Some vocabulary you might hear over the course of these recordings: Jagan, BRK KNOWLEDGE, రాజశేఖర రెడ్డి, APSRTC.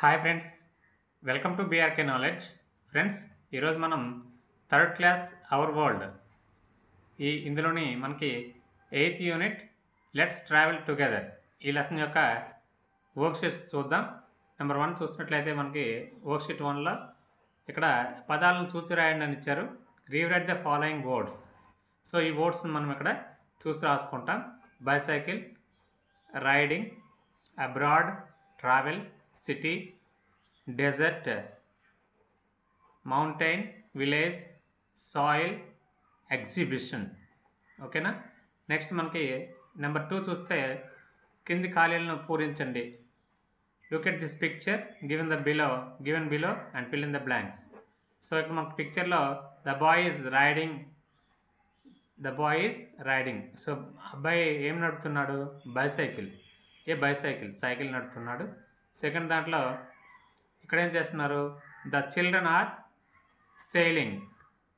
Hi friends, welcome to BRK knowledge. Friends, ఈరోజు మనం third class our world ఇందులోని మనకి 8th unit let's travel together ఈ lesson యొక్క వర్క్షీట్స్ చూద్దాం. నెంబర్ 1 చూసినట్లయితే మనకి వర్క్షీట్ 1లో ఇక్కడ పదాలను చూసి రాయండి అని ఇచ్చారు. Rewrite the following words. So ఈ వర్డ్స్ని మనం ఇక్కడ చూసి రాసుకుంటాం. Bicycle, riding, abroad, travel, city, desert, mountain, village, soil, exhibition. ఓకేనా. నెక్స్ట్ మనకి నెంబర్ 2 చూస్తే కింది ఖాళీలను పూరించండి. Look at this picture given below and fill in the blanks. So ఇక్కడ మనకి పిక్చర్లో the boy is riding. So అబ్బాయి ఏం నడుపుతున్నాడు? బైసైకిల్. సైకిల్ నడుపుతున్నాడు. సెకండ్ దాంట్లో ఇక్కడ ఏం చేస్తున్నారు? ద చిల్డ్రన్ ఆర్ సెయిలింగ్,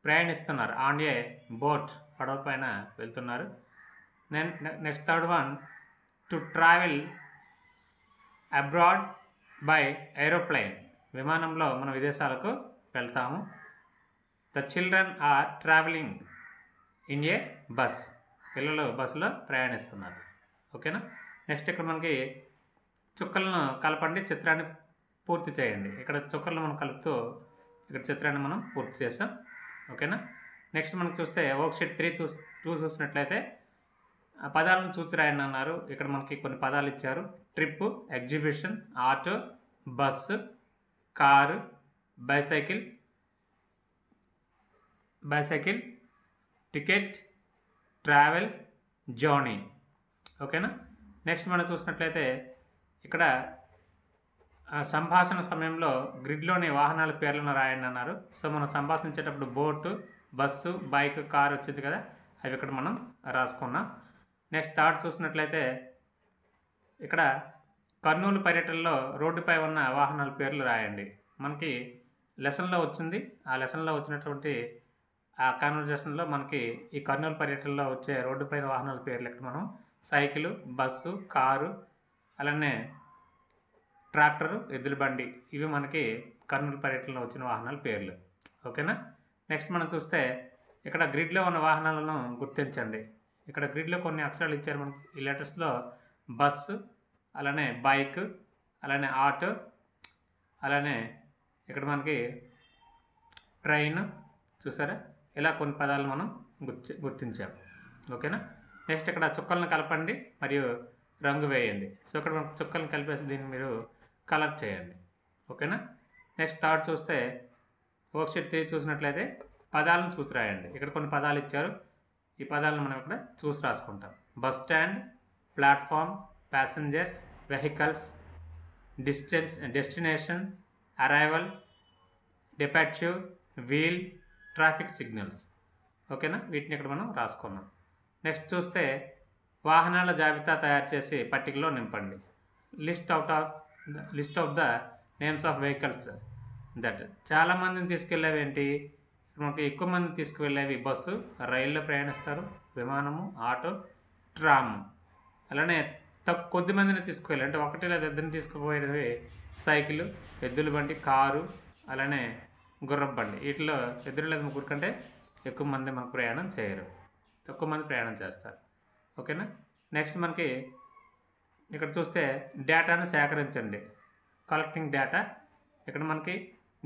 ప్రయాణిస్తున్నారు. ఆన్ ఏ బోట్, పడవ పైన వెళ్తున్నారు. Next third one, to travel abroad by aeroplane, విమానంలో మనం విదేశాలకు వెళ్తాము. The children are travelling in a bus, పిల్లలు బస్సులో ప్రయాణిస్తున్నారు. ఓకేనా. నెక్స్ట్ ఇక్కడ మనకి చుక్కలను కలపండి, చిత్రాన్ని పూర్తి చేయండి. ఇక్కడ చుక్కలను మనం కలుపుతూ ఇక్కడ చిత్రాన్ని మనం పూర్తి చేస్తాం. ఓకేనా. నెక్స్ట్ మనకు చూస్తే వర్క్షీట్ 3 చూసినట్లయితే పదాలను చూసి రాయండి అన్నారు. ఇక్కడ మనకి కొన్ని పదాలు ఇచ్చారు. Trip, exhibition, auto, bus, car, bicycle, ticket, travel, journey. ఓకేనా. నెక్స్ట్ మనం చూసినట్లయితే ఇక్కడ సంభాషణ సమయంలో గ్రిడ్లోని వాహనాల పేర్లను రాయండి అన్నారు. సో మనం సంభాషించేటప్పుడు బోటు, బస్సు, బైక్, కారు వచ్చింది కదా, అవి ఇక్కడ మనం రాసుకున్నాం. నెక్స్ట్ థర్డ్ చూసినట్లయితే ఇక్కడ కర్నూలు పర్యటనలో రోడ్డుపై ఉన్న వాహనాల పేర్లు రాయండి. మనకి లెసన్లో వచ్చింది. ఆ లెసన్లో వచ్చినటువంటి ఆ కన్వర్జేషన్లో మనకి ఈ కర్నూలు పర్యటనలో వచ్చే రోడ్డుపై వాహనాల పేర్లు ఇక్కడ మనం సైకిలు, బస్సు, కారు, అలానే ట్రాక్టరు, ఎద్దుల బండి, ఇవి మనకి కర్నూలు పర్యటనలో వచ్చిన వాహనాల పేర్లు. ఓకేనా. నెక్స్ట్ మనం చూస్తే ఇక్కడ గ్రిడ్లో ఉన్న వాహనాలను గుర్తించండి. ఇక్కడ గ్రిడ్లో కొన్ని అక్షరాలు ఇచ్చారు మనకి. ఈ లెటర్స్లో బస్సు, అలానే బైక్, అలానే ఆటో, అలానే ఇక్కడ మనకి ట్రైన్. చూసారా, ఇలా కొన్ని పదాలు మనం గుర్తించాం. ఓకేనా. నెక్స్ట్ ఇక్కడ చుక్కలను కలపండి మరియు రంగు వేయండి. సో ఇక్కడ మనకు చుక్కలను కలిపేసి దీన్ని మీరు కలర్ చేయండి. ఓకేనా. నెక్స్ట్ థర్డ్ చూస్తే వర్క్షీట్ 3 చూసినట్లయితే పదాలను చూసి రాయండి. ఇక్కడ కొన్ని పదాలు ఇచ్చారు. ఈ పదాలను మనం ఇక్కడ చూసి రాసుకుంటాం. Bus stand, platform, passengers, vehicles, destination, arrival, departure, wheel, traffic signals. ఓకేనా. వీటిని ఇక్కడ మనం రాసుకున్నాం. నెక్స్ట్ చూస్తే వాహనాల జాబితా తయారు చేసి పట్టికలో నింపండి. List of the names of vehicles that. చాలామందిని తీసుకెళ్ళేవి ఏంటి? మనకి ఎక్కువ మంది తీసుకువెళ్ళేవి బస్సు, రైల్లో ప్రయాణిస్తారు, విమానము, ఆటో, ట్రామ్. అలానే కొద్ది మందిని తీసుకువెళ్ళి అంటే ఒకటి లేదా ఇద్దరిని తీసుకుపోయేవి సైకిల్, ఎద్దుల బండి, కారు, అలానే గుర్రపు బండి. వీటిలో ఇద్దరు లేదా ముగ్గురు కంటే ఎక్కువ మంది మనకు ప్రయాణం చేయరు, తక్కువ మంది ప్రయాణం చేస్తారు. ఓకేనా. నెక్స్ట్ మనకి ఇక్కడ చూస్తే డేటాను సేకరించండి, కలెక్టింగ్ డేటా. ఇక్కడ మనకి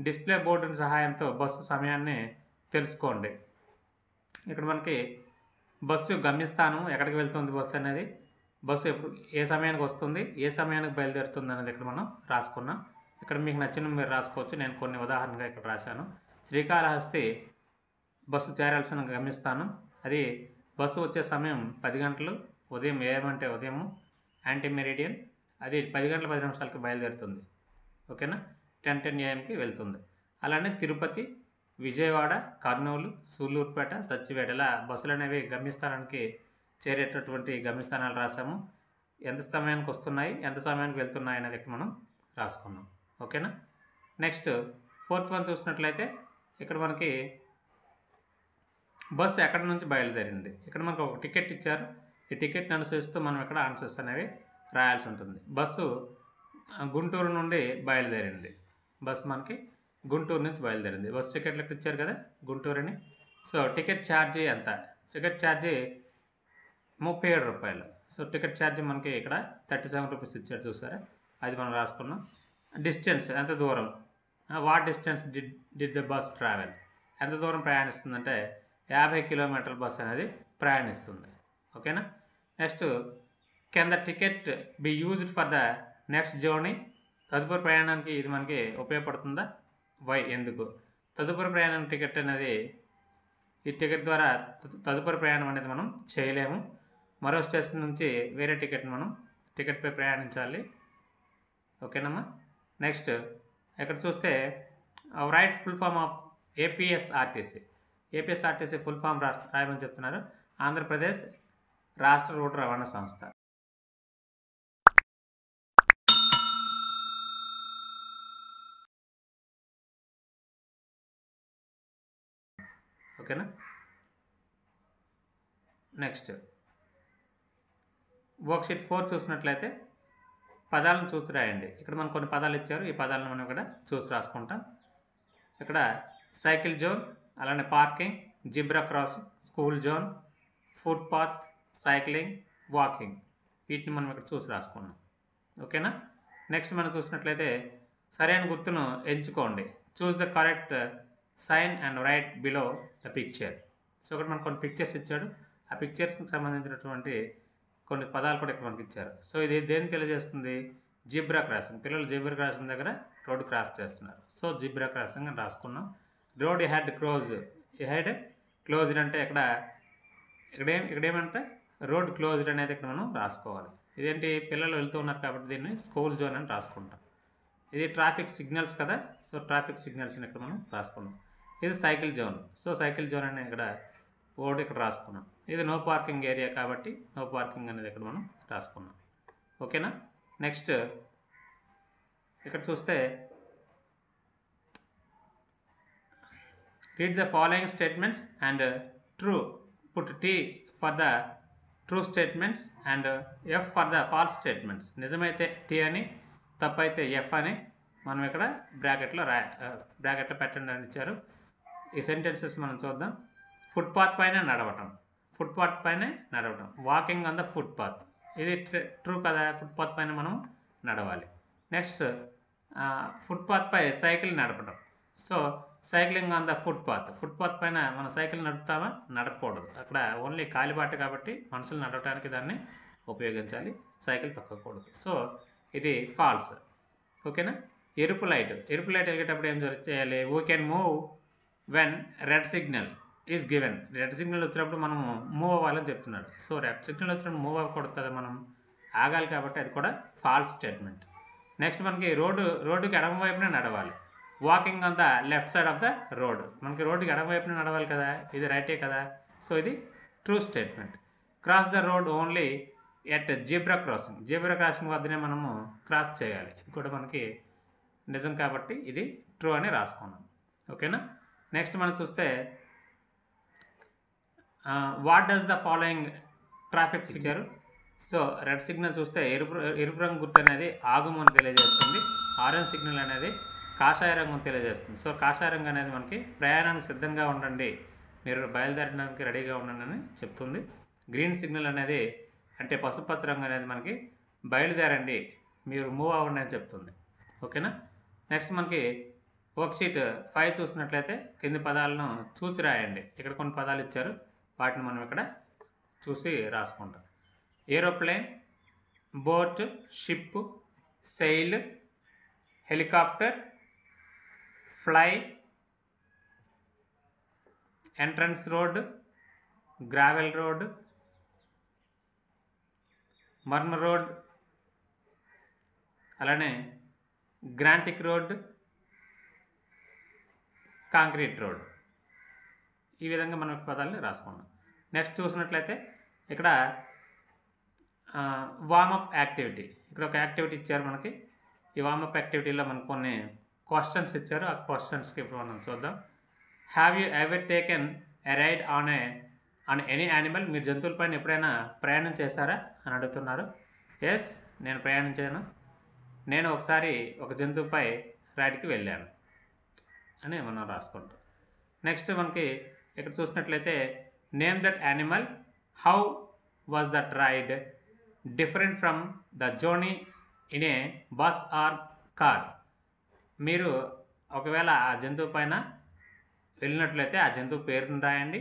డిస్ప్లే బోర్డు సహాయంతో బస్సు సమయాన్ని తెలుసుకోండి. ఇక్కడ మనకి బస్సు గమ్యస్థానం, ఎక్కడికి వెళ్తుంది బస్సు అనేది, బస్సు ఎప్పుడు ఏ సమయానికి వస్తుంది, ఏ సమయానికి బయలుదేరుతుంది అనేది ఇక్కడ మనం రాసుకున్నాం. ఇక్కడ మీకు నచ్చిన మీరు రాసుకోవచ్చు. నేను కొన్ని ఉదాహరణగా ఇక్కడ రాశాను. శ్రీకాళహస్తి బస్సు చేరాల్సిన గమ్యస్థానం, అది బస్సు వచ్చే సమయం 10 గంటలు ఉదయం, ఏమంటే ఉదయం యాంటీ మెరిడియన్, అది 10 గంటల 10 నిమిషాలకి బయలుదేరుతుంది. ఓకేనా. 10 AM వెళ్తుంది. అలానే తిరుపతి, విజయవాడ, కర్నూలు, సూళ్ళూరుపేట, సచ్చివేట, ఇలా బస్సులు అనేవి గమ్యస్థానానికి చేరేటటువంటి గమ్యస్థానాలు రాసాము. ఎంత సమయానికి వస్తున్నాయి, ఎంత సమయానికి వెళ్తున్నాయి అనేది మనం రాసుకున్నాం. ఓకేనా. నెక్స్ట్ 4th చూసినట్లయితే ఇక్కడ మనకి బస్సు ఎక్కడి నుంచి బయలుదేరింది. ఇక్కడ మనకు ఒక టికెట్ ఇచ్చారు. ఈ టికెట్ని అనుసరిస్తూ మనం ఇక్కడ ఆన్సర్స్ అనేవి రాయాల్సి ఉంటుంది. బస్సు గుంటూరు నుండి బయలుదేరింది. బస్ మనకి గుంటూరు నుంచి బయలుదేరింది. బస్ టికెట్ లెక్క ఇచ్చారు కదా గుంటూరు అని. సో టికెట్ ఛార్జీ ఎంత? టికెట్ ఛార్జీ 37 రూపాయలు. సో టికెట్ ఛార్జీ మనకి ఇక్కడ 37 రూపీస్ ఇచ్చారు చూసారా, అది మనం రాసుకున్నాం. డిస్టెన్స్ ఎంత దూరం, what distance did the bus travel, ఎంత దూరం ప్రయాణిస్తుందంటే 50 కిలోమీటర్ల బస్ అనేది ప్రయాణిస్తుంది. ఓకేనా. Next, can the ticket be used for the next journey, తదుపరి ప్రయాణానికి ఇది మనకి ఉపయోగపడుతుందా, వై ఎందుకు, తదుపరి ప్రయాణం టికెట్ అనేది ఈ టికెట్ ద్వారా తదుపరి ప్రయాణం అనేది మనం చేయలేము, మరో స్టేషన్ నుంచి వేరే టికెట్ మనం టికెట్పై ప్రయాణించాలి. ఓకేనమ్మా. నెక్స్ట్ ఇక్కడ చూస్తే write full form of APSRTC. APSRTC full form రాయమని చెప్తున్నారు, ఆంధ్రప్రదేశ్ రాష్ట్ర రోడ్డు రవాణా సంస్థ. ఓకేనా. నెక్స్ట్ వర్క్షీట్ 4 చూసినట్లయితే పదాలను చూసి రాయండి. ఇక్కడ మనం కొన్ని పదాలు ఇచ్చారు, ఈ పదాలను మనం ఇక్కడ చూసి రాసుకుంటాం. ఇక్కడ సైకిల్ జోన్, అలానే parking, zebra crossing, school zone, footpath, cycling, walking, వీటిని మనం ఇక్కడ చూసి రాసుకున్నాం. ఓకేనా. నెక్స్ట్ మనం చూసినట్లయితే సరైన గుర్తును ఎంచుకోండి, choose the correct sign and write below the picture. So ఇక్కడ మనకు కొన్ని పిక్చర్స్ ఇచ్చాడు, ఆ పిక్చర్స్కి సంబంధించినటువంటి కొన్ని పదాలు కూడా ఇక్కడ మనకి ఇచ్చారు. సో ఇది దేన్ని తెలియజేస్తుంది, జిబ్రా క్రాసింగ్. పిల్లలు జిబ్రా క్రాసింగ్ దగ్గర రోడ్డు క్రాస్ చేస్తున్నారు. సో జిబ్రా క్రాసింగ్ అని రాసుకున్నాం. రోడ్ హ్యాడ్ క్లోజ్డ్ అంటే ఇక్కడేమంటే రోడ్ క్లోజ్డ్ అనేది ఇక్కడ మనం రాసుకోవాలి. ఇదేంటి పిల్లలు వెళ్తూ ఉన్నారు కాబట్టి దీన్ని స్కూల్ జోన్ అని రాసుకుంటాం. ఇది ట్రాఫిక్ సిగ్నల్స్ కదా, సో ట్రాఫిక్ సిగ్నల్స్ని ఇక్కడ మనం రాసుకున్నాం. ఇది cycle zone, so cycle zone అనేది ఇక్కడ బోర్డు ఇక్కడ రాసుకున్నాం. ఇది నో పార్కింగ్ ఏరియా కాబట్టి నో పార్కింగ్ అనేది ఇక్కడ మనం రాసుకున్నాం. ఓకేనా. నెక్స్ట్ ఇక్కడ చూస్తే read the following statements and true, put T for the true statements and F for the false statements. నిజమైతే టీ అని, తప్పైతే ఎఫ్ అని మనం ఇక్కడ బ్రాకెట్లో పెట్టండి అని ఇచ్చారు. ఈ సెంటెన్సెస్ మనం చూద్దాం. ఫుట్పాత్ పైన నడవటం, ఫుట్పాత్ పైన నడవటం, వాకింగ్ ఆన్ ద ఫుట్పాత్, ఇది ట్రూ కదా, ఫుట్పాత్ పైన మనం నడవాలి. నెక్స్ట్ ఫుట్పాత్ పై సైకిల్ నడపడం, so cycling on the footpath, footpath పైన మనం సైకిల్ నడుపుతామా, నడపకూడదు, అక్కడ ఓన్లీ కాలిబాట కాబట్టి మనుషులు నడవటానికి దాన్ని ఉపయోగించాలి, సైకిల్ తొక్కకూడదు. సో ఇది ఫాల్స్. ఓకేనా. ఎరుపు లైట్, ఎరుపు లైట్ వెలిగేటప్పుడు ఏం చేయాలి, we can move when red signal is given. Red signal వచ్చినప్పుడు మనం మూవ్ అవ్వాలని చెప్తున్నాడు. సో రెడ్ సిగ్నల్ వచ్చినప్పుడు మూవ్ అవ్వకూడదు కదా, మనం ఆగాలి కాబట్టి అది కూడా ఫాల్స్ స్టేట్మెంట్. నెక్స్ట్ మనకి రోడ్డుకి ఎడమ వైపునే నడవాలి, walking on the left side of the road, మనకి రోడ్డుకి ఎడమ వైపునే నడవాలి కదా, ఇది రైటే కదా, సో ఇది true statement. Cross the road only at zebra crossing, zebra crossing వద్దనే మనము క్రాస్ చేయాలి, ఇది కూడా మనకి నిజం కాబట్టి ఇది ట్రూ అని రాసుకున్నాం. ఓకేనా. నెక్స్ట్ మనం చూస్తే what does the following traffic signal. So red signal చూస్తే ఎరుపు రంగు గుర్తు అనేది ఆగుమని తెలియజేస్తుంది, ఆరెంజ్ సిగ్నల్ అనేది కాషాయ రంగు తెలియజేస్తుంది. సో కాషాయ రంగు అనేది మనకి ప్రయాణానికి సిద్ధంగా ఉండండి, మీరు బయలుదేరడానికి రెడీగా ఉండండి అని చెప్తుంది. గ్రీన్ సిగ్నల్ అనేది అంటే పసుపచ్చ రంగు అనేది మనకి బయలుదేరండి, మీరు మూవ్ అవ్వండి అని చెప్తుంది. ఓకేనా. నెక్స్ట్ మనకి వర్క్షీట్ 5 చూసినట్లయితే కింది పదాలను చూసి రాయండి. ఇక్కడ కొన్ని పదాలు ఇచ్చారు, వాటిని మనం ఇక్కడ చూసి రాసుకుంటాం. Aeroplane, boat, ship, sail, helicopter, fly, entrance road, gravel road, murram road, అలానే గ్రాంటిక్ రోడ్, కాంక్రీట్ రోడ్, ఈ విధంగా మనం పదాలని రాసుకున్నాం. నెక్స్ట్ చూసినట్లయితే ఇక్కడ వార్మప్ యాక్టివిటీ, ఇక్కడ ఒక యాక్టివిటీ ఇచ్చారు మనకి. ఈ వార్మప్ యాక్టివిటీలో మనకు కొన్ని క్వశ్చన్స్ ఇచ్చారు, ఆ క్వశ్చన్స్కి ఇప్పుడు మనం చూద్దాం. Have you ever taken a ride on any animal, మీరు జంతువులపైన ఎప్పుడైనా ప్రయాణం చేశారా అని అడుగుతున్నారు. ఎస్, నేను ప్రయాణించాను. నేను ఒకసారి ఒక జంతువుపై రైడ్కి వెళ్ళాను అని మనం రాసుకుంటాం. నెక్స్ట్ మనకి ఇక్కడ చూసినట్లయితే name that animal, how was that ride, different from the journey in a bus or car. మీరు ఒకవేళ ఆ జంతువు పైన వెళ్ళినట్లయితే ఆ జంతువు పేరును రాయండి.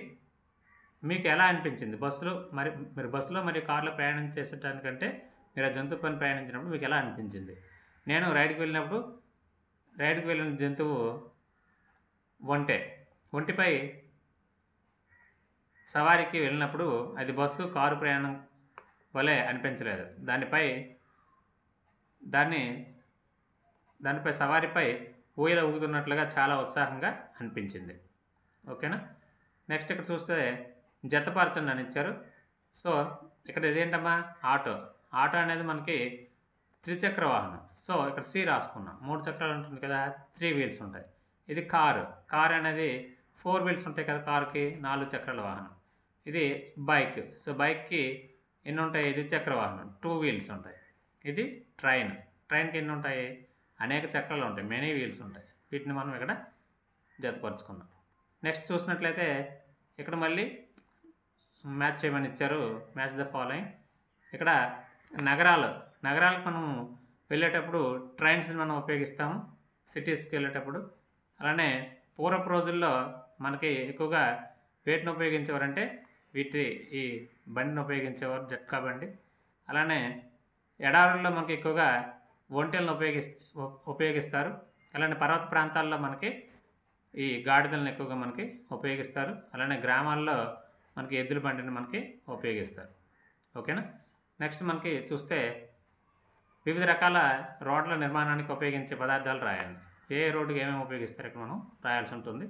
మీకు ఎలా అనిపించింది బస్సులో, మరి మీరు బస్సులో మరి కార్లో ప్రయాణం చేసేటానికంటే మీరు ఆ జంతువు పైన ప్రయాణించినప్పుడు మీకు ఎలా అనిపించింది? నేను రైడ్కి వెళ్ళిన జంతువు ఒంటె. ఒంటిపై సవారీకి వెళ్ళినప్పుడు అది బస్సు కారు ప్రయాణం వలె అనిపించలేదు. దానిపై సవారీపై ఊయల ఊగుతున్నట్లుగా చాలా ఉత్సాహంగా అనిపించింది. ఓకేనా. నెక్స్ట్ ఇక్కడ చూస్తే జతపరచండి అని ఇచ్చారు. సో ఇక్కడ ఇదేంటమ్మా, ఆటో అనేది మనకి త్రిచక్ర వాహనం. సో ఇక్కడ సి రాసుకున్నాం, 3 చక్రాలు ఉంటుంది కదా, 3 వీల్స్ ఉంటాయి. ఇది కారు అనేది 4 వీల్స్ ఉంటాయి కదా, కారుకి 4 చక్రాల వాహనం. ఇది బైక్, సో బైక్కి ఎన్ని ఉంటాయి, ఇది చక్ర వాహనం, 2 వీల్స్ ఉంటాయి. ఇది ట్రైన్కి ఎన్ని ఉంటాయి, అనేక చక్రాలు ఉంటాయి, మెనీ వీల్స్ ఉంటాయి. వీటిని మనం ఇక్కడ జతపరుచుకున్నాం. నెక్స్ట్ చూసినట్లయితే ఇక్కడ మళ్ళీ మ్యాచ్ చేయమని ఇచ్చారు, మ్యాచ్ ద ఫాలోయింగ్. ఇక్కడ నగరాలకు మనం వెళ్ళేటప్పుడు ట్రైన్స్ని మనం ఉపయోగిస్తాము, సిటీస్కి వెళ్ళేటప్పుడు. అలానే పూర్వపు రోజుల్లో మనకి ఎక్కువగా వేటిని ఉపయోగించేవారంటే ఈ బండిని ఉపయోగించేవారు, జట్కా బండి. అలానే ఎడారుల్లో మనకి ఎక్కువగా ఒంటెలను ఉపయోగిస్తారు. అలానే పర్వత ప్రాంతాల్లో మనకి ఈ గాడిదలను ఎక్కువగా మనకి ఉపయోగిస్తారు. అలానే గ్రామాల్లో మనకి ఎద్దుల బండిని మనకి ఉపయోగిస్తారు. ఓకేనా. నెక్స్ట్ మనకి చూస్తే వివిధ రకాల రోడ్ల నిర్మాణానికి ఉపయోగించే పదార్థాలు రాయాలి. ఏ రోడ్డుకి ఏమేమి ఉపయోగిస్తారు ఇక్కడ మనం రాయాల్సి ఉంటుంది.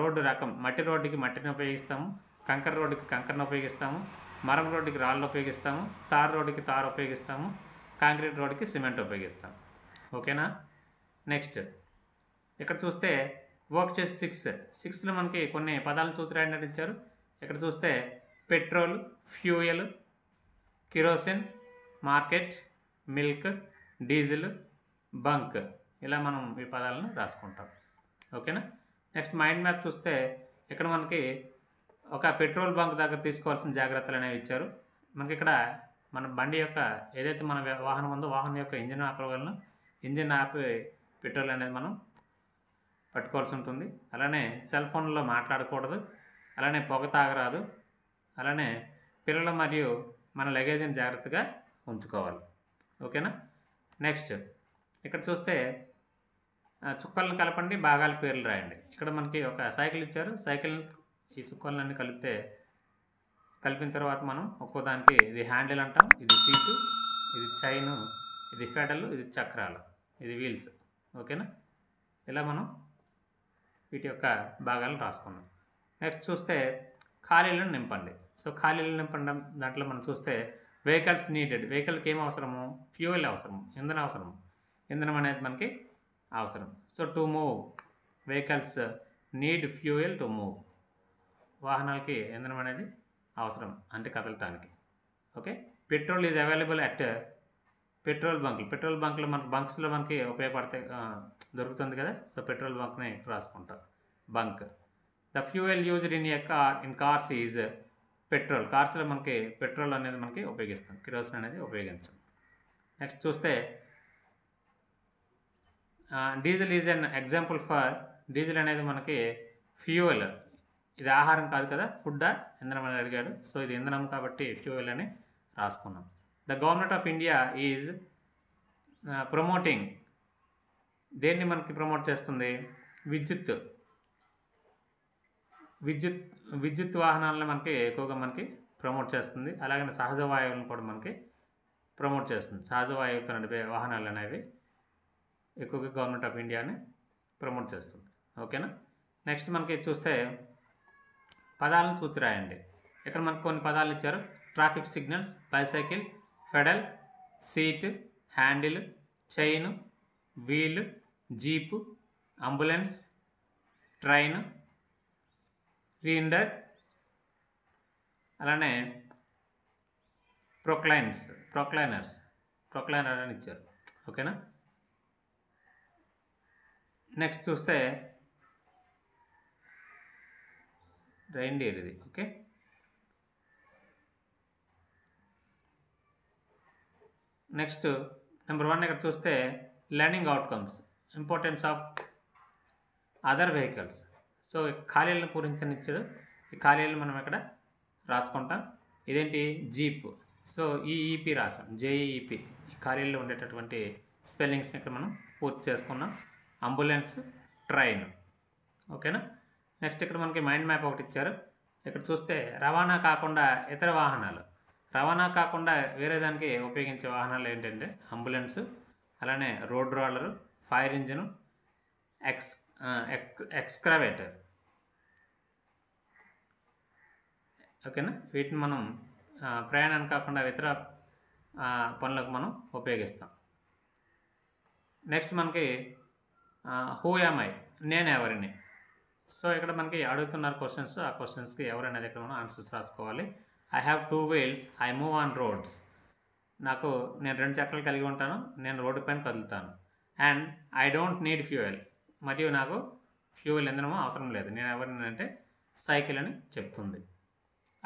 రోడ్డు రకం, మట్టి రోడ్డుకి మట్టిని ఉపయోగిస్తాము, కంకర రోడ్డుకి కంకరను ఉపయోగిస్తాము, మరం రోడ్డుకి రాళ్ళు ఉపయోగిస్తాము, తార్ రోడ్డుకి తారు ఉపయోగిస్తాము, కాంక్రీట్ రోడ్కి సిమెంట్ ఉపయోగిస్తాం. ఓకేనా. నెక్స్ట్ ఇక్కడ చూస్తే వర్క్ చేసి 6లో మనకి కొన్ని పదాలను చూసి రాయడానికి ఇచ్చారు. ఇక్కడ చూస్తే petrol, fuel, kerosene, market, milk, diesel, bunk, ఇలా మనం ఈ పదాలను రాసుకుంటాం. ఓకేనా. నెక్స్ట్ మైండ్ మ్యాప్ చూస్తే ఇక్కడ మనకి ఒక పెట్రోల్ బంక్ దగ్గర తీసుకోవాల్సిన జాగ్రత్తలు అనేవి ఇచ్చారు. మనకి ఇక్కడ మన బండి యొక్క ఏదైతే మన వాహనం ఉందో వాహనం యొక్క ఇంజిన్ ఆపల వలన ఇంజిన్ ఆపి పెట్రోల్ అనేది మనం పట్టుకోవాల్సి ఉంటుంది. అలానే సెల్ ఫోన్లో మాట్లాడకూడదు, అలానే పొగ తాగరాదు, అలానే పిల్లలు మరియు మన లగేజీని జాగ్రత్తగా ఉంచుకోవాలి. ఓకేనా. నెక్స్ట్ ఇక్కడ చూస్తే చుక్కలను కలపండి, భాగాల పేర్లు రాయండి. ఇక్కడ మనకి ఒక సైకిల్ ఇచ్చారు. సైకిల్ ఈ చుక్కలన్నీ కలిపిన తర్వాత మనం ఒక్కో దానికి ఇది హ్యాండిల్ అంటాం, ఇది సీటు, ఇది చైను, ఇది ఫెడలు, ఇది చక్రాలు, ఇది వీల్స్. ఓకేనా. ఇలా మనం వీటి యొక్క భాగాలను రాసుకున్నాం. నెక్స్ట్ చూస్తే ఖాళీలను నింపండి. సో ఖాళీలను నింపడం దాంట్లో మనం చూస్తే వెహికల్స్ నీడెడ్, వెహికల్కి ఏం అవసరము, ఫ్యూయల్ అవసరము, ఇంధనం అనేది మనకి అవసరం. So to move, vehicles need fuel to move, వాహనాలకి ఇంధనం అనేది అవసరం అంటే కదలటానికి. Okay. Petrol is available at petrol బంక్లు మనకి బంక్స్లో మనకి ఉపయోగపడతాయి, దొరుకుతుంది కదా. సో పెట్రోల్ బంక్ని రాసుకుంటారు, bunk. The fuel used in cars is petrol, కార్స్లో మనకి పెట్రోల్ అనేది మనకి ఉపయోగిస్తాం, కిరోసిన్ అనేది ఉపయోగించాం. నెక్స్ట్ చూస్తే diesel is an example for, diesel అనేది మనకి ఫ్యూయల్, ఇది ఆహారం కాదు కదా, ఫుడ్ ఇంధనం అని అడిగాడు. సో ఇది ఇంధనం కాబట్టి ఫ్యూయల్ అని రాసుకున్నాం. The government of India is promoting, దేన్ని మనకి ప్రమోట్ చేస్తుంది, విద్యుత్ వాహనాలను మనకి ఎక్కువగా మనకి ప్రమోట్ చేస్తుంది. అలాగే సహజ వాయువులను కూడా మనకి ప్రమోట్ చేస్తుంది. సహజ వాయువులతో నడిపే వాహనాలు అనేవి ఎక్కువగా గవర్నమెంట్ ఆఫ్ ఇండియాని ప్రమోట్ చేస్తుంది. ఓకేనా. నెక్స్ట్ మనకి చూస్తే పదాలను చూసి రాయండి. ఇక్కడ మనకు కొన్ని పదాలు ఇచ్చారు. Traffic signals, bicycle, pedal, seat, handle, chain, wheel, jeep, ambulance, train, రీండర్, అలానే ప్రొక్లైనర్స్ అని ఇచ్చారు. ఓకేనా. నెక్స్ట్ చూస్తే రైన్ డేర్ ఇది. ఓకే, నెక్స్ట్ నెంబర్ 1 ఇక్కడ చూస్తే learning outcomes, importance of other vehicles. So ఖాళీలను పూరించనిచ్చాడు, ఈ ఖాళీలను మనం ఇక్కడ రాసుకుంటాం. ఇదేంటి జీప్, సో ఈఈపి రాసాం, జేఈఈపి. ఈ ఖాళీల్లో ఉండేటటువంటి స్పెల్లింగ్స్ని ఇక్కడ మనం పూర్తి చేసుకున్నాం. Ambulance, train. ఓకేనా. నెక్స్ట్ ఇక్కడ మనకి మైండ్ మ్యాప్ ఒకటి ఇచ్చారు. ఇక్కడ చూస్తే రవాణా కాకుండా ఇతర వాహనాలు, రవాణా కాకుండా వేరే దానికి ఉపయోగించే వాహనాలు ఏంటంటే అంబులెన్స్, అలానే road roller, fire engine, excavator. ఓకేనా. వీటిని మనం ప్రయాణాన్ని కాకుండా ఇతర పనులకు మనం ఉపయోగిస్తాం. నెక్స్ట్ మనకి హూ యామ్ ఐ, నేను ఎవరిని. సో ఇక్కడ మనకి అడుగుతున్నారు క్వశ్చన్స్, ఆ క్వశ్చన్స్కి ఎవరనేది ఇక్కడ మనం ఆన్సర్స్ రాసుకోవాలి. I have 2 wheels, I move on roads. నాకు నేను 2 చక్రాలు కలిగి ఉంటాను, నేను రోడ్డు పైన కదులుతాను. And I don't need fuel, మరియు నాకు ఫ్యూయల్ ఇంధనము అవసరం లేదు. నేను ఎవరిని అంటే సైకిల్ అని చెప్తుంది.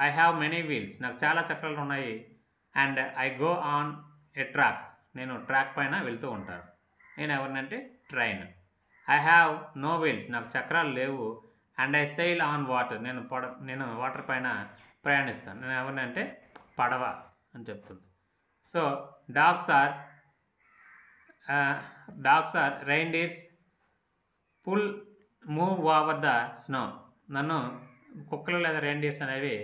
ఐ హ్యావ్ మెనీ వీల్స్, నాకు చాలా చక్రాలు ఉన్నాయి. And I go on a track, నేను ట్రాక్ పైన వెళ్తూ ఉంటాను. నేను ఎవరినంటే train. I have no wheels, నాకు చక్రాలు లేవు. And I sail on water, నేను వాటర్ పైన ప్రయాణిస్తాను. నేను ఎవరినంటే పడవ అని చెప్తుంది. So dogs or reindeers pull move over the snow, నన్ను కుక్కలు లేదా రైన్డీర్స్ అనేవి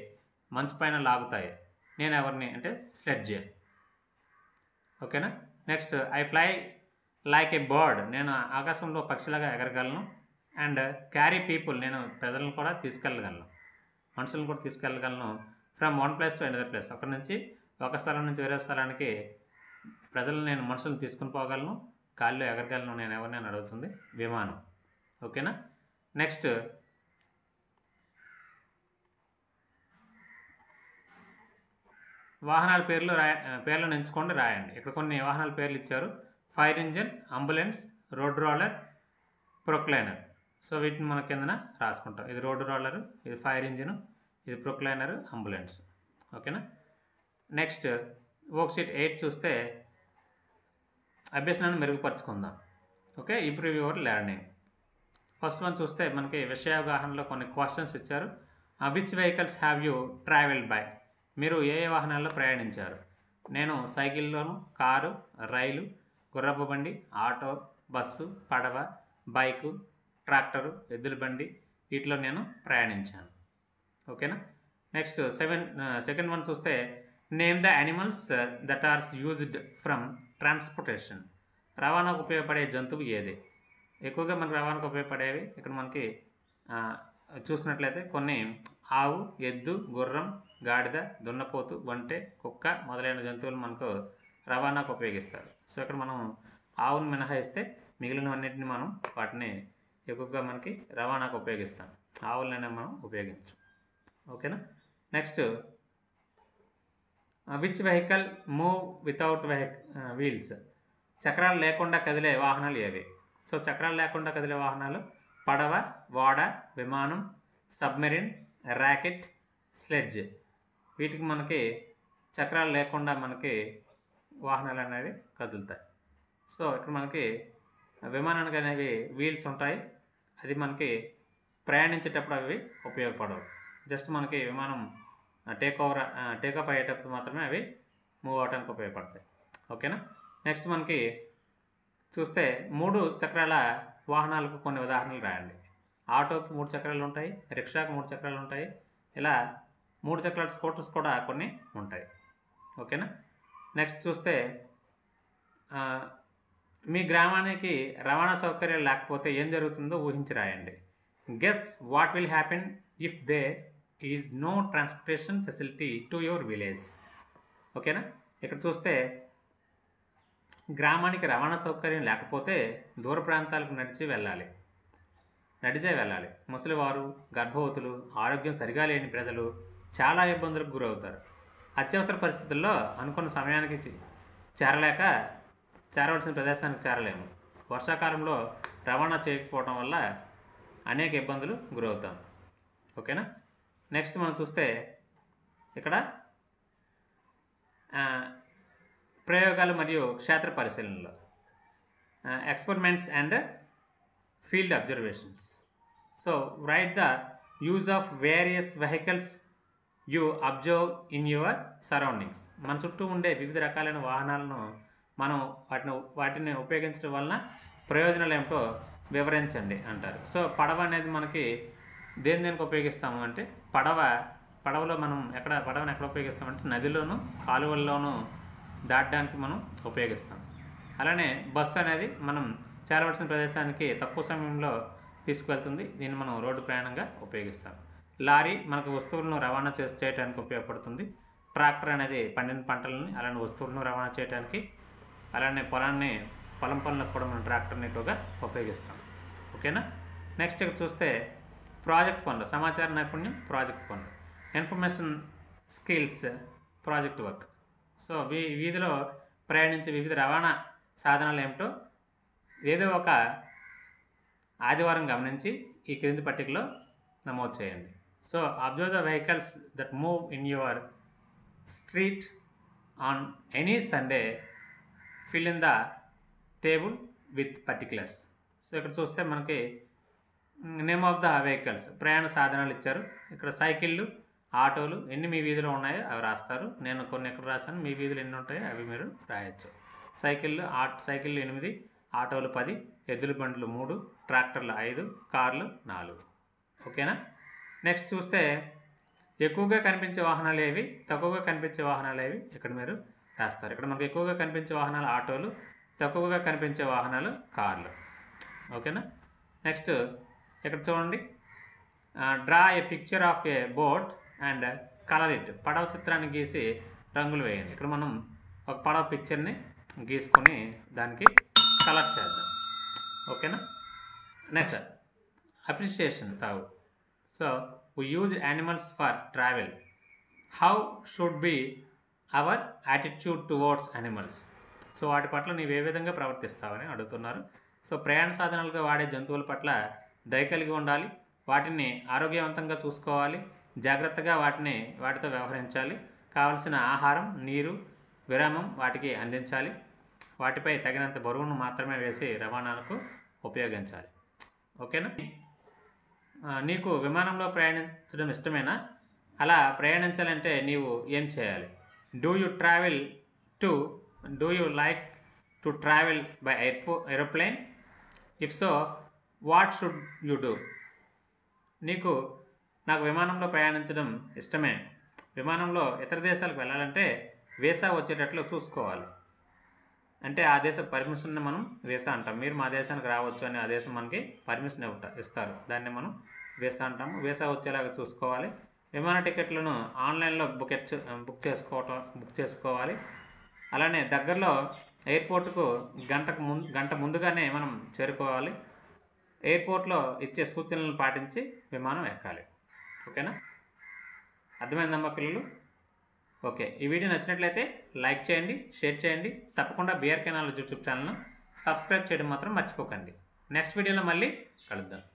మంచు పైన లాగుతాయి. నేను ఎవరిని అంటే స్లెడ్జ్. ఓకేనా. Next I fly like a bird, నేను ఆకాశంలో పక్షిలాగా ఎగరగలను. అండ్ క్యారీ పీపుల్, నేను ప్రజలను కూడా తీసుకెళ్ళగలను, మనుషులను కూడా తీసుకెళ్ళగలను. From one place to another place, అక్కడి నుంచి ఒక స్థలం నుంచి వేరే స్థలానికి ప్రజలను నేను మనుషులను తీసుకుని పోగలను, గాల్లో ఎగరగలను. నేను ఎవరినైనా అడుగుతుంది విమానం. ఓకేనా. నెక్స్ట్ వాహనాల పేర్లను ఎంచుకోండి, రాయండి. ఇక్కడ కొన్ని వాహనాల పేర్లు ఇచ్చారు: fire engine, ambulance, road roller, proclainer. So వీటిని మన కిందన రాసుకుంటాం. ఇది రోడ్ రోలరు, ఇది ఫైర్ ఇంజిన్, ఇది ప్రొక్లైనరు, అంబులెన్స్. ఓకేనా. నెక్స్ట్ వర్క్షీట్ 8 చూస్తే అభ్యసనాన్ని మెరుగుపరుచుకుందాం. Okay, improve your learning. First one చూస్తే మనకి విషయావగాహనలో కొన్ని క్వశ్చన్స్ ఇచ్చారు. Which vehicles have you travelled by, మీరు ఏ ఏ వాహనాల్లో ప్రయాణించారు. నేను సైకిల్లోను, కారు, రైలు, గుర్రపు బండి, ఆటో, బస్సు, పడవ, బైకు, ట్రాక్టరు, ఎద్దుల బండి, వీటిలో నేను ప్రయాణించాను. ఓకేనా. నెక్స్ట్ సెకండ్ వన్ చూస్తే name the animals that are used from transportation, రవాణాకు ఉపయోగపడే జంతువు ఏది. ఎక్కువగా మనకు రవాణాకు ఉపయోగపడేవి ఇక్కడ మనకి చూసినట్లయితే కొన్ని ఆవు, ఎద్దు, గుర్రం, గాడిద, దున్నపోతు, వంటె, కుక్క మొదలైన జంతువులు మనకు రవాణాకు ఉపయోగిస్తారు. సో ఇక్కడ మనం ఆవును మినహాయిస్తే మిగిలినవన్నింటిని మనం వాటిని ఎక్కువగా మనకి రవాణాకు ఉపయోగిస్తాం. ఆవులనే మనం ఉపయోగించం. ఓకేనా. Next which vehicle move without wheels, చక్రాలు లేకుండా కదిలే వాహనాలు ఏవి. సో చక్రాలు లేకుండా కదిలే వాహనాలు పడవ, ఓడ, విమానం, సబ్మెరీన్, ర్యాకెట్, స్లెడ్జ్. వీటికి మనకి చక్రాలు లేకుండా మనకి వాహనాలు అనేవి కదులుతాయి. సో ఇక్కడ మనకి విమానానికి అనేవి వీల్స్ ఉంటాయి, అది మనకి ప్రయాణించేటప్పుడు అవి ఉపయోగపడవు. జస్ట్ మనకి విమానం టేక్ ఆఫ్ అయ్యేటప్పుడు మాత్రమే అవి మూవ్ అవడానికి ఉపయోగపడతాయి. ఓకేనా. నెక్స్ట్ మనకి చూస్తే 3 చక్రాల వాహనాలకు కొన్ని ఉదాహరణలు రాయండి. ఆటోకి 3 చక్రాలు ఉంటాయి, రిక్షాకు 3 చక్రాలు ఉంటాయి, ఇలా 3 చక్రాల స్కూటర్స్ కూడా కొన్ని ఉంటాయి. ఓకేనా. నెక్స్ట్ చూస్తే మీ గ్రామానికి రవాణా సౌకర్యాలు లేకపోతే ఏం జరుగుతుందో ఊహించి రాయండి. Guess what will happen if there is no transportation facility to your village. ఓకేనా. ఇక్కడ చూస్తే గ్రామానికి రవాణా సౌకర్యం లేకపోతే దూర ప్రాంతాలకు నడిచే వెళ్ళాలి. ముసలివారు, గర్భవతులు, ఆరోగ్యం సరిగా లేని ప్రజలు చాలా ఇబ్బందులకు గురవుతారు. అత్యవసర పరిస్థితుల్లో అనుకున్న సమయానికి చేరవలసిన ప్రదేశానికి చేరలేము. వర్షాకాలంలో రవాణా చేయకపోవడం వల్ల అనేక ఇబ్బందులు గురవుతాం. ఓకేనా. నెక్స్ట్ మనం చూస్తే ఇక్కడ ప్రయోగాలు మరియు క్షేత్ర పరిశీలనలు, experiments and field observations. So write the use of various vehicles you observe in your surroundings. మన చుట్టూ ఉండే వివిధ రకాలైన వాహనాలను మనం వాటిని ఉపయోగించడం వలన ప్రయోజనాలు ఏమిటో వివరించండి అంటారు. సో పడవ అనేది మనకి దేనికి ఉపయోగిస్తాము అంటే, పడవలో మనం పడవను ఎక్కడ ఉపయోగిస్తామంటే నదిలోను కాలువల్లోనూ దాటడానికి మనం ఉపయోగిస్తాం. అలానే బస్సు అనేది మనం చేరవలసిన ప్రదేశానికి తక్కువ సమయంలో తీసుకువెళ్తుంది, దీన్ని మనం రోడ్డు ప్రయాణంగా ఉపయోగిస్తాం. లారీ మనకు వస్తువులను రవాణా చేయడానికి ఉపయోగపడుతుంది. ట్రాక్టర్ అనేది పండిన పంటలని అలాంటి వస్తువులను రవాణా చేయడానికి, అలానే పొలం పనులకు కూడా మనం ట్రాక్టర్ని ఎక్కువగా ఉపయోగిస్తాం. ఓకేనా. నెక్స్ట్ ఇక్కడ చూస్తే ప్రాజెక్ట్ పనులు, సమాచార నైపుణ్యం ప్రాజెక్ట్ పనులు, information skills project work. So వీధిలో ప్రయాణించే వివిధ రవాణా సాధనాలు ఏమిటో ఏదో ఒక ఆదివారం గమనించి ఈ క్రింది పట్టికలో నమోదు చేయండి. So observe the vehicles that move in your street on any Sunday, fill in the table with particulars. So ఇక్కడ చూస్తే మనకి నేమ్ ఆఫ్ ద వెహికల్స్, ప్రయాణ సాధనాలు ఇచ్చారు. ఇక్కడ సైకిళ్ళు, ఆటోలు ఎన్ని మీ వీధిలో ఉన్నాయో అవి రాస్తారు. నేను కొన్ని ఎక్కడ రాశాను, మీ వీధులు ఎన్ని ఉంటాయో అవి మీరు రాయొచ్చు. సైకిళ్ళు 8, ఆటోలు 10, ఎద్దుల బండ్లు 3, ట్రాక్టర్లు 5, కార్లు 4. ఓకేనా. నెక్స్ట్ చూస్తే ఎక్కువగా కనిపించే వాహనాలు ఏవి, తక్కువగా కనిపించే వాహనాలు ఏవి ఇక్కడ మీరు రాస్తారు. ఇక్కడ మనకు ఎక్కువగా కనిపించే వాహనాలు ఆటోలు, తక్కువగా కనిపించే వాహనాలు కార్లు. ఓకేనా. నెక్స్ట్ ఇక్కడ చూడండి, draw a picture of a boat and colour it. పడవ చిత్రాన్ని గీసి రంగులు వేయండి. ఇక్కడ మనం ఒక పడవ పిక్చర్ని గీసుకొని దానికి కలర్ చేద్దాం. ఓకేనా. నెక్స్ట్ అప్రిషియేషన్ తావు. So we use animals for travel, how should be our attitude towards animals. So వాటి పట్ల నీవు ఏ విధంగా ప్రవర్తిస్తావని అడుగుతున్నారు. సో ప్రయాణ సాధనాలుగా వాడే జంతువుల పట్ల దయ కలిగి ఉండాలి, వాటిని ఆరోగ్యవంతంగా చూసుకోవాలి, జాగ్రత్తగా వాటితో వ్యవహరించాలి, కావలసిన ఆహారం, నీరు, విరామం వాటికి అందించాలి, వాటిపై తగినంత బరువును మాత్రమే వేసి రవాణాలకు ఉపయోగించాలి. ఓకేనా. నీకు విమానంలో ప్రయాణించడం ఇష్టమేనా, అలా ప్రయాణించాలంటే నీవు ఏం చేయాలి? Do you like to travel by aeroplane, if so what should you do. నాకు విమానంలో ప్రయాణించడం ఇష్టమే, విమానంలో ఇతర దేశాలకు వెళ్ళాలంటే వీసా వచ్చేటట్లు చూసుకోవాలి. అంటే ఆ దేశ పర్మిషన్ని మనం వీసా అంటాం. మీరు మా దేశానికి రావచ్చు అని ఆ దేశం మనకి పర్మిషన్ ఇస్తారు, దాన్ని మనం వీసా అంటాము. వీసా వచ్చేలాగా చూసుకోవాలి. విమాన టికెట్లను ఆన్లైన్లో బుక్ చేసుకోవాలి. అలానే దగ్గరలో ఎయిర్పోర్టుకు గంట ముందుగానే మనం చేరుకోవాలి. ఎయిర్పోర్ట్లో ఇచ్చే సూచనలను పాటించి విమానం ఎక్కాలి. ఓకేనా. అర్థమైందమ్మా పిల్లలు? ఓకే, ఈ వీడియో నచ్చినట్లయితే లైక్ చేయండి, షేర్ చేయండి. తప్పకుండా BRK KNOWLEDGE యూట్యూబ్ ఛానల్ను సబ్స్క్రైబ్ చేయడం మాత్రం మర్చిపోకండి. నెక్స్ట్ వీడియోలో మళ్ళీ కలుద్దాం.